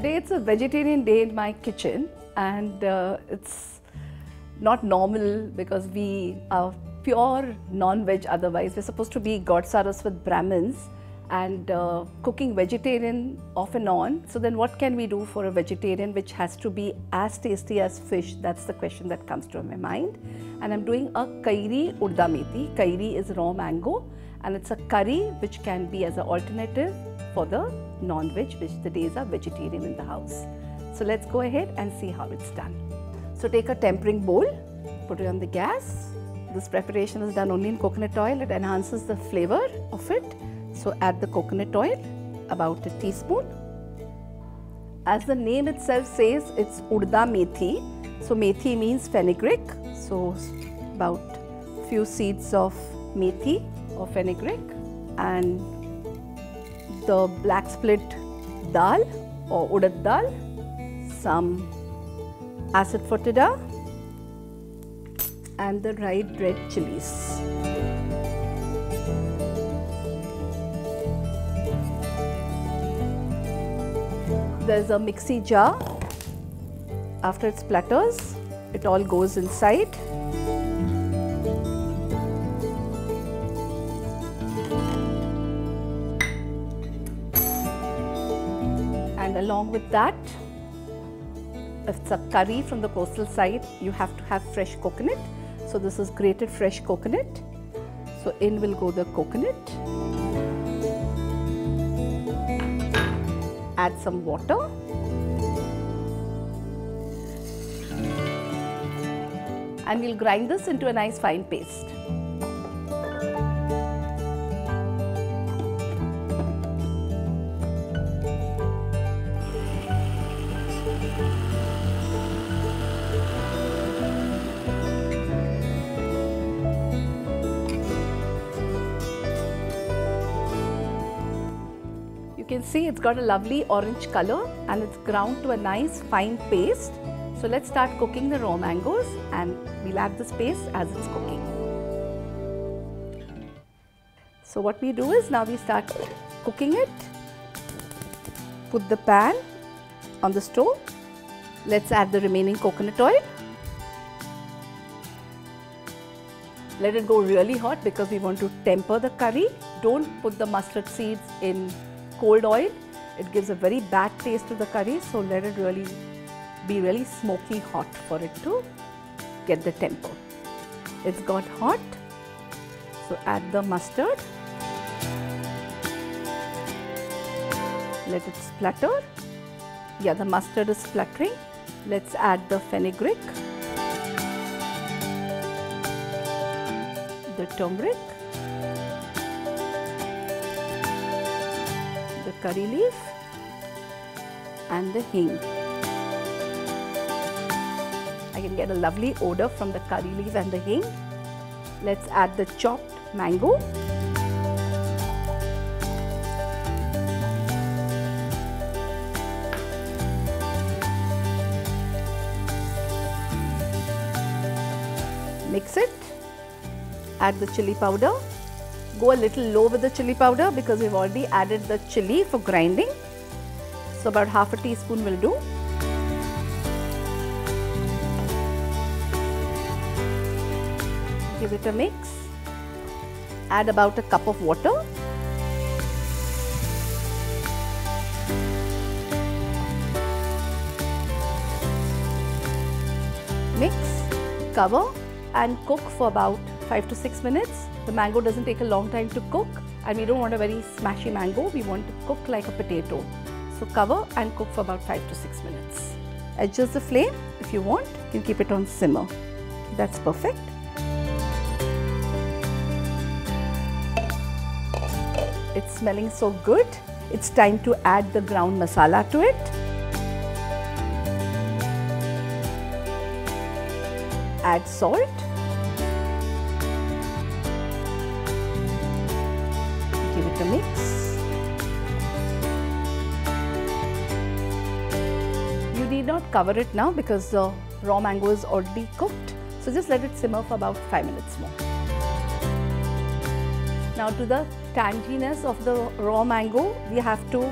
today it's a vegetarian day in my kitchen, and it's not normal because we are pure non-veg. Otherwise, we're supposed to be God Saraswat Brahmins and cooking vegetarian off and on. So then what can we do for a vegetarian which has to be as tasty as fish? That's the question that comes to my mind. And I'm doing a Kairi Urad Methi. Kairi is raw mango, and it's a curry which can be as an alternative for the non-veg, which the days are vegetarian in the house. So let's go ahead and see how it's done. So take a tempering bowl, put it on the gas. This preparation is done only in coconut oil. It enhances the flavor of it. So add the coconut oil, about a teaspoon. As the name itself says, it's urad methi. So methi means fenugreek. So about few seeds of methi or fenugreek, and the black split dal or urad dal, some asafoetida, and the dried red chilies. There's a mixie jar. After it splatters, it all goes inside. And along with that, if it's a curry from the coastal side, you have to have fresh coconut. So this is grated fresh coconut. So in will go the coconut. Add some water. And we'll grind this into a nice fine paste. You can see it's got a lovely orange color and it's ground to a nice fine paste. So let's start cooking the raw mangoes, and we'll add this paste as it's cooking. So what we do is now we start cooking it. Put the pan on the stove. Let's add the remaining coconut oil. Let it go really hot because we want to temper the curry. Don't put the mustard seeds in cold oil. It gives a very bad taste to the curry, so let it really be really smoky hot for it to get the temper. It's got hot, so add the mustard. Let it splatter. Yeah, the mustard is splattering. Let's add the fenugreek, the turmeric, curry leaf, and the hing. I can get a lovely odor from the curry leaf and the hing. Let's add the chopped mango. Mix it. Add the chili powder. Go a little low with the chili powder because we've already added the chili for grinding. So about half a teaspoon will do. Give it a mix. Add about a cup of water. Mix, cover, and cook for about 5 to 6 minutes. The mango doesn't take a long time to cook, and we don't want a very smashy mango. We want to cook like a potato. So cover and cook for about 5 to 6 minutes. Adjust the flame if you want. You can keep it on simmer. That's perfect. It's smelling so good. It's time to add the ground masala to it. Add salt. Give it a mix. You need not cover it now because the raw mango is already cooked. So just let it simmer for about 5 minutes more. Now, to the tanginess of the raw mango, we have to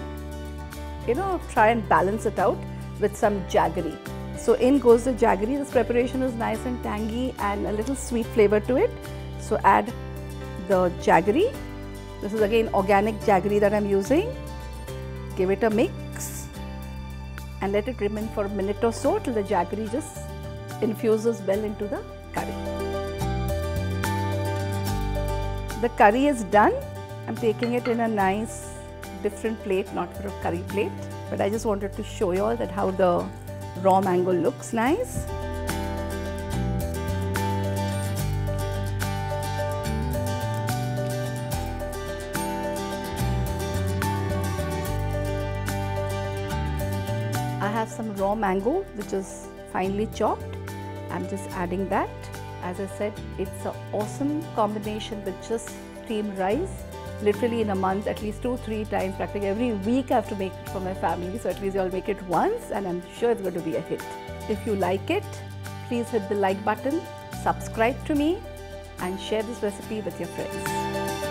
you know, try and balance it out with some jaggery. So in goes the jaggery. This preparation is nice and tangy and a little sweet flavor to it. So add the jaggery. This is again organic jaggery that I'm using. Give it a mix and let it remain for a minute or so till the jaggery just infuses well into the curry. The curry is done. I'm taking it in a nice different plate, not for a curry plate, but I just wanted to show you all that how the raw mango looks nice. I have some raw mango which is finely chopped. I'm just adding that. As I said, it's an awesome combination with just steamed rice. Literally in a month, at least 2-3 times, practically every week I have to make it for my family. So at least you all make it once and I'm sure it's going to be a hit. If you like it, please hit the like button, subscribe to me and share this recipe with your friends.